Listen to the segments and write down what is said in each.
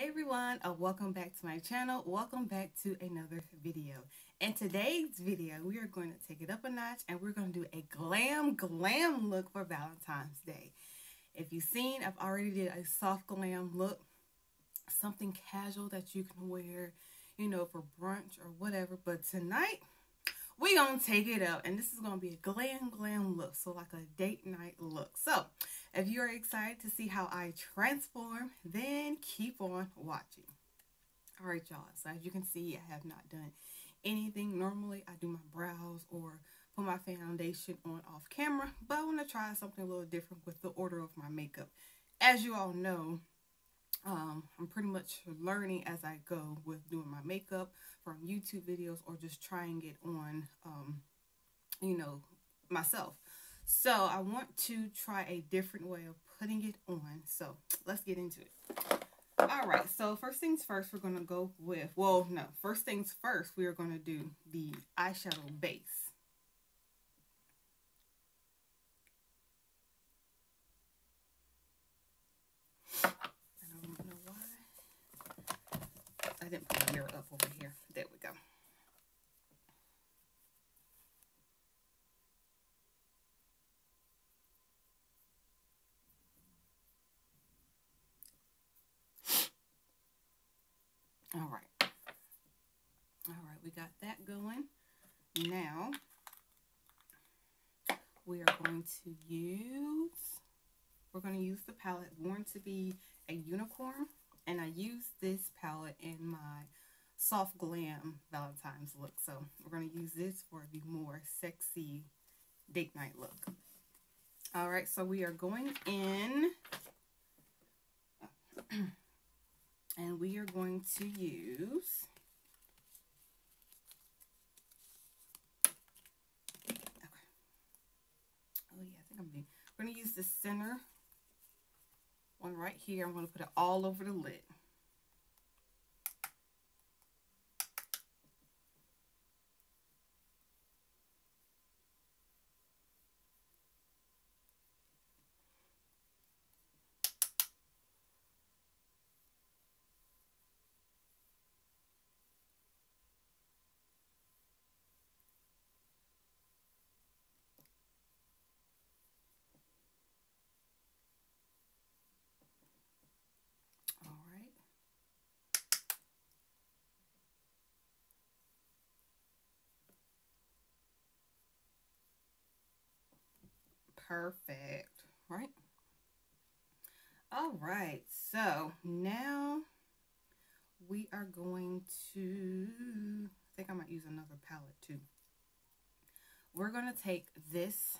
Hey everyone, welcome back to my channel. Welcome back to another video. In today's video, we are going to take it up a notch and we're going to do a glam look for Valentine's Day. If you've seen, I've already did a soft glam look, something casual that you can wear, you know, for brunch or whatever. But tonight, we're going to take it up and this is going to be a glam look, so like a date night look. So if you are excited to see how I transform, then keep on watching. All right, y'all. So as you can see, I have not done anything. Normally, I do my brows or put my foundation on off camera, but I want to try something a little different with the order of my makeup. As you all know, I'm pretty much learning as I go with doing my makeup from YouTube videos or just trying it on, you know, myself. So I want to try a different way of putting it on. So let's get into it. All right. So first things first, we're going to go with, well, no, first things first, we are going to do the eyeshadow base. I didn't put the mirror up over here. There we go. All right. All right, we got that going. Now, we are going to use, the palette Born to be a Unicorn. And I used this palette in my soft glam Valentine's look. So we're going to use this for the more sexy date night look. All right, so we are going in. And we are going to use. Okay. Oh, yeah, I think I'm being. We're going to use the center one right here. I'm going to put it all over the lid. Perfect, right? All right, so now we are going to, I think I might use another palette too. We're going to take this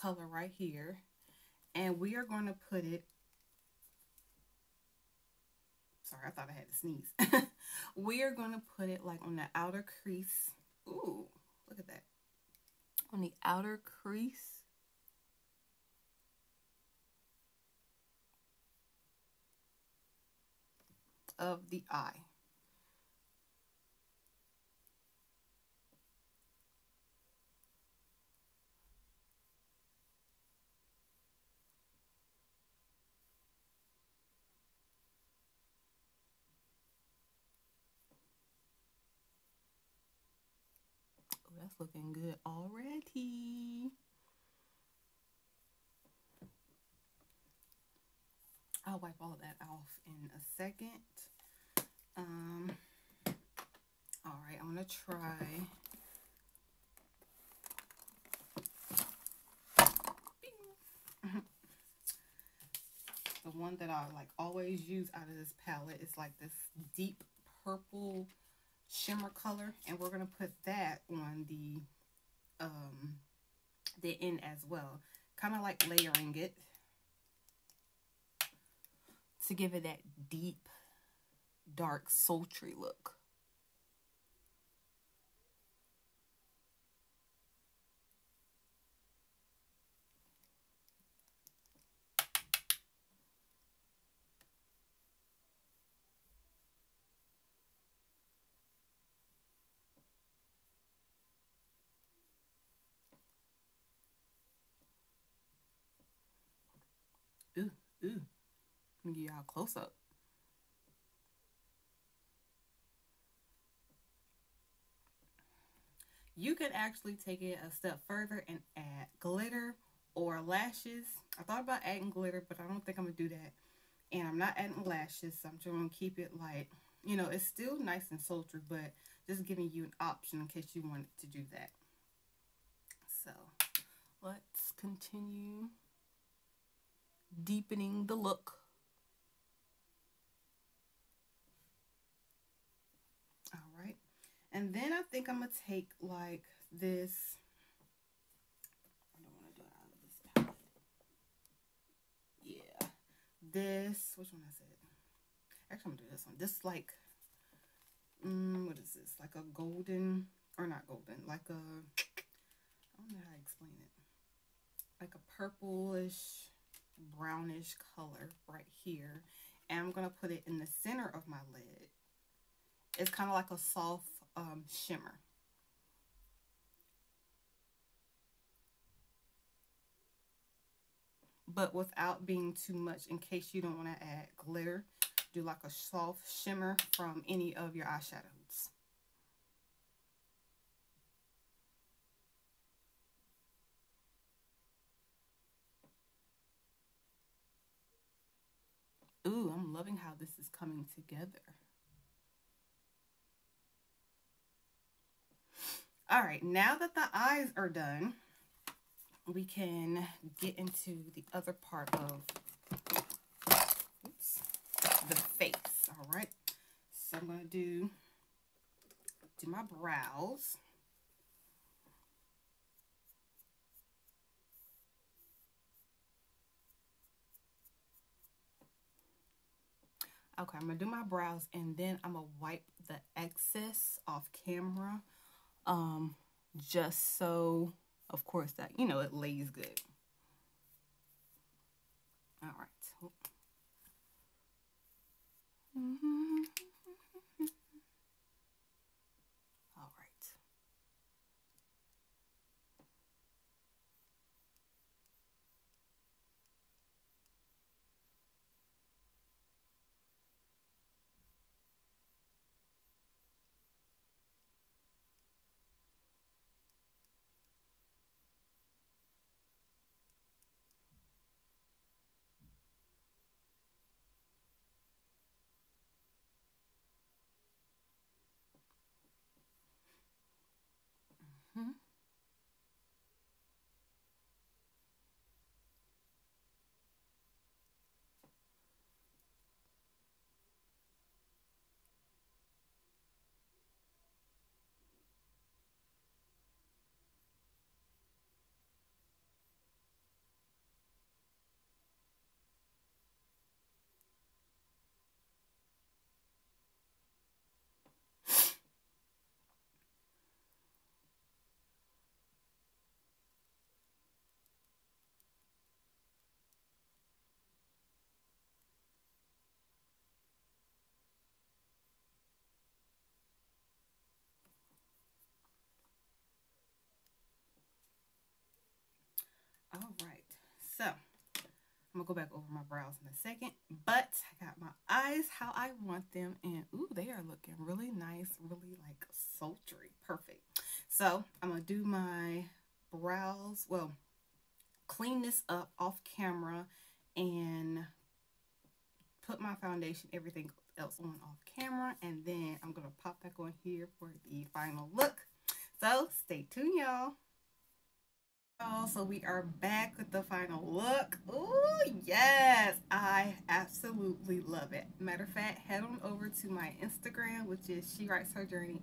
color right here and we are going to put it, sorry, I thought I had to sneeze. We are going to put it like on the outer crease. Ooh, look at that. On the outer crease. Of the eye. Oh, that's looking good already. I'll wipe all of that off in a second. All right, I'm gonna try. Bing. The one that I like always use out of this palette is like this deep purple shimmer color, and we're gonna put that on the end as well, kind of like layering it to give it that deep, dark, sultry look. Ooh, ooh. Let me give y'all a close up. You can actually take it a step further and add glitter or lashes. I thought about adding glitter, but I don't think I'm going to do that. And I'm not adding lashes, so I'm just going to keep it like, you know, it's still nice and sultry, but just giving you an option in case you wanted to do that. So let's continue deepening the look. Alright. And then I think I'm going to take like this. I don't want to do it out of this palette. Yeah. This. Which one is it? Actually, I'm going to do this one. This like, what is this? Like a golden, or not golden. Like a, I don't know how to explain it. Like a purplish, brownish color right here, and I'm gonna put it in the center of my lid. It's kind of like a soft shimmer. But without being too much, in case you don't want to add glitter, do like a soft shimmer from any of your eyeshadows. Ooh, I'm loving how this is coming together. All right, now that the eyes are done, we can get into the other part of the face. All right, so I'm gonna do my brows. Okay, I'm going to do my brows, and then I'm going to wipe the excess off camera, just so, of course, that, you know, it lays good. All right. All right. Alright, so I'm going to go back over my brows in a second, but I got my eyes how I want them, and ooh, they are looking really nice, really like sultry, perfect. So I'm going to do my brows, well, clean this up off camera and put my foundation, everything else on off camera, and then I'm going to pop back on here for the final look. So stay tuned, y'all. So we are back with the final look. Oh yes, I absolutely love it. Matter of fact, head on over to my Instagram, which is she_writes_her_journey,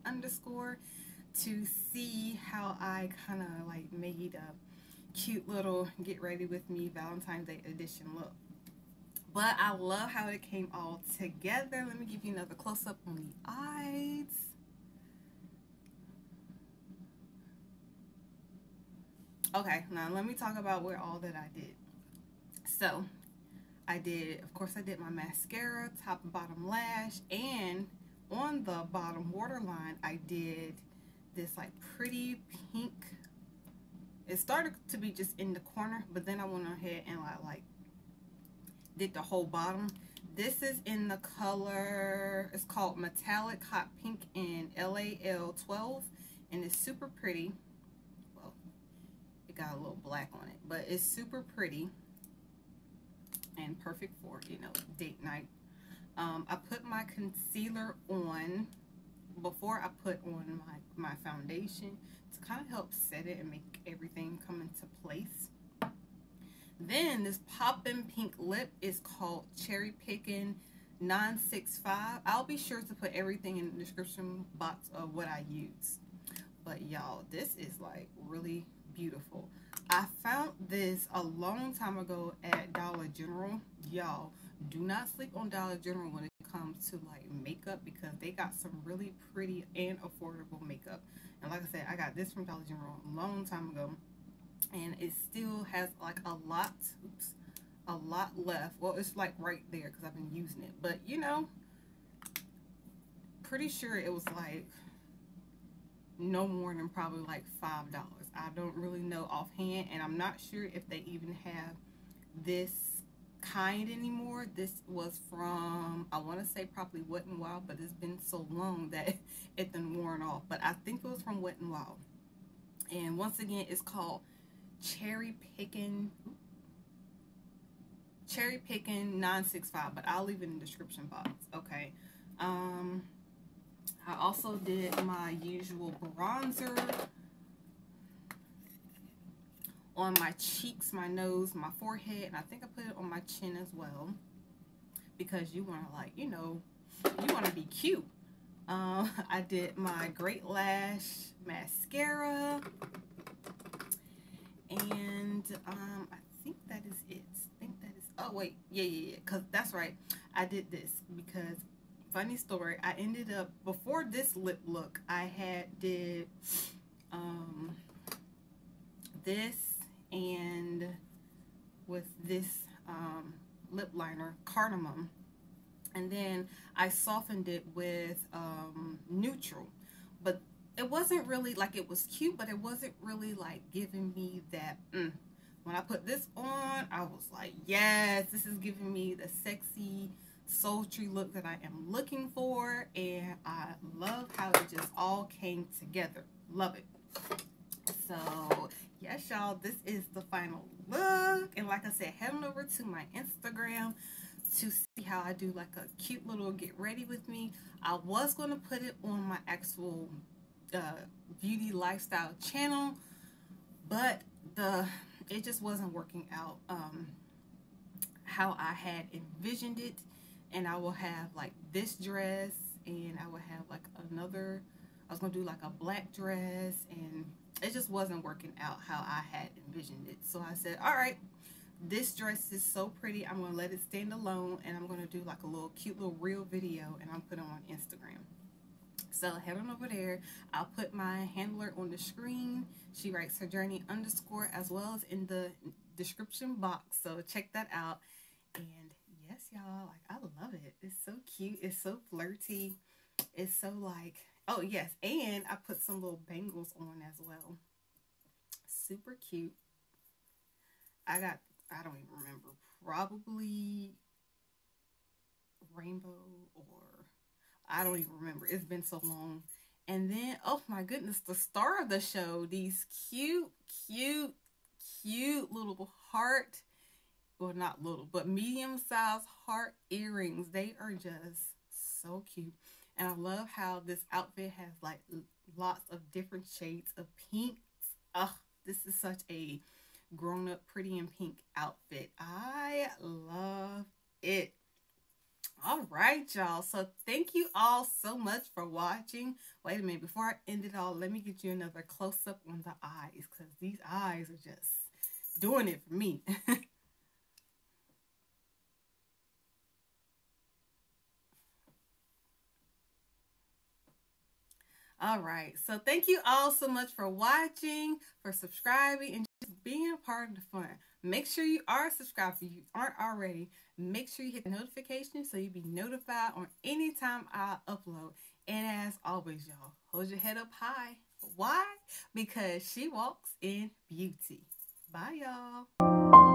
to see how I kind of like made a cute little get ready with me Valentine's Day edition look. But I love how it came all together. Let me give you another close-up on the eyes. Okay, now let me talk about where all that I did. So, I did, of course, I did my mascara, top and bottom lash, and on the bottom waterline, I did this like pretty pink. It started to be just in the corner, but then I went ahead and I like did the whole bottom. This is in the color, it's called Metallic Hot Pink in LAL 12. and it's super pretty. Well, it got a little black on it, but it's super pretty and perfect for, you know, date night. I put my concealer on before I put on my foundation to kind of help set it and make everything come into place. Then this poppin' pink lip is called Cherry Picking 965. I'll be sure to put everything in the description box of what I use. But y'all, this is like really beautiful. I found this a long time ago at Dollar General. Y'all, do not sleep on Dollar General when it comes to like makeup, because they got some really pretty and affordable makeup. And like I said, I got this from Dollar General a long time ago, and it still has like a lot left. Well, it's like right there because I've been using it, but you know, pretty sure it was like no more than probably like $5. I don't really know offhand, and I'm not sure if they even have this kind anymore. This was from, I want to say probably Wet n Wild, but it's been so long that it's been worn off, but I think it was from Wet n Wild. And once again, it's called Cherry Picking 965, but I'll leave it in the description box. Okay. I also did my usual bronzer on my cheeks, my nose, my forehead, and I think I put it on my chin as well, because you want to, like, you know, you want to be cute. I did my Great Lash mascara, and I think that is it. Oh wait, yeah, because that's right, I did this because, funny story, I ended up, before this lip look, I had did this, and with this lip liner, Cardamom, and then I softened it with Neutral. But it wasn't really like, it was cute, but it wasn't really like giving me that When I put this on, I was like, yes, this is giving me the sexy, sultry look that I am looking for. And I love how it just all came together. Love it. So yes, y'all, this is the final look. And like I said, head on over to my Instagram to see how I do like a cute little get ready with me. I was going to put it on my actual beauty lifestyle channel, but it just wasn't working out how I had envisioned it. And I will have like this dress, and I will have like another, I was gonna do like a black dress, and it just wasn't working out how I had envisioned it. So I said, all right, this dress is so pretty, I'm gonna let it stand alone, and I'm gonna do like a little cute little reel video, and I'm putting it on Instagram. So head on over there. I'll put my handler on the screen, She Writes Her Journey _ as well as in the description box. So check that out. And yes, y'all, like, I love it. It's so cute. It's so flirty. It's so like, oh yes. And I put some little bangles on as well. Super cute. I got, I don't even remember, probably rainbow, or I don't even remember. It's been so long. And then, oh my goodness, the star of the show, these cute little heart, well, not little, but medium-sized heart earrings. They are just so cute. And I love how this outfit has like lots of different shades of pinks. Oh, this is such a grown-up pretty and pink outfit. I love it. All right, y'all, so thank you all so much for watching. Wait a minute, before I end it all, let me get you another close-up on the eyes, because these eyes are just doing it for me. All right, so thank you all so much for watching, for subscribing, and just being a part of the fun. Make sure you are subscribed if you aren't already. Make sure you hit the notification so you'll be notified on any time I upload. And as always, y'all, hold your head up high. Why? Because she walks in beauty. Bye, y'all.